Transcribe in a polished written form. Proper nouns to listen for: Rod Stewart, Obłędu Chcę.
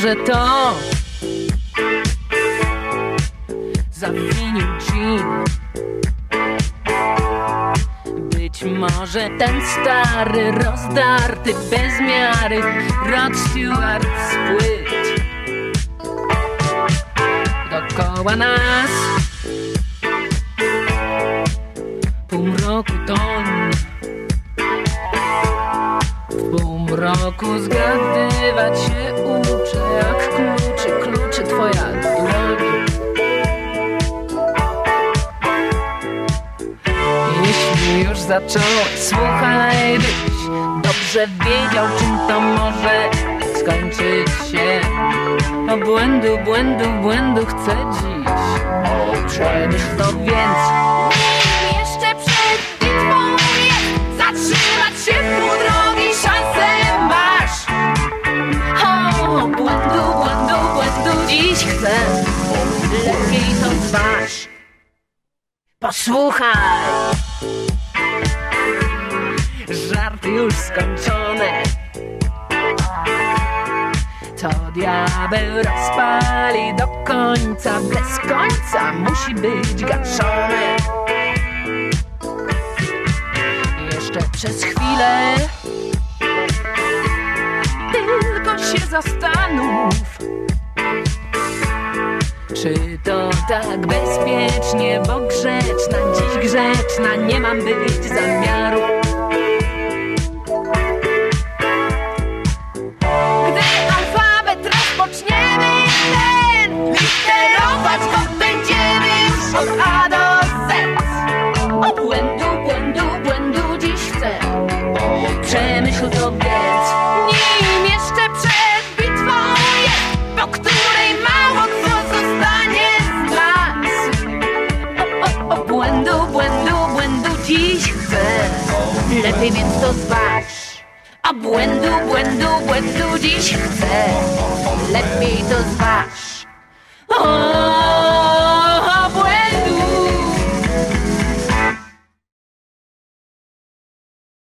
może to zawinił dżin. Być może ten stary, rozdarty, bez miary Rod Stewart z płyt dokoła nas półmroku toń. Roku zgadywać się uczę, jak kluczy twoja dłoń. Jeśli już zacząłeś, słuchaj, byś dobrze wiedział, czym to może skończyć się. A błędu chcę dziś, przemyśl to więcej. Lepiej to zważ. Posłuchaj, żarty już skończone. To diabeł rozpali do końca, bez końca musi być gaszone. Jeszcze przez chwilę tylko się zastanów, czy to tak bezpiecznie, bo grzeczna, dziś grzeczna, nie mam być zamiaru. Gdy alfabet rozpoczniemy ten, literować go będziemy już od A do Z. O błędu dziś chcę, przemyśl to biec. Nim jeszcze przed bitwą jest, po której mało kto zostanie z nas. O błędu dziś chcę, lepiej więc to zważ. A błędu dziś chcę, lepiej to zważ.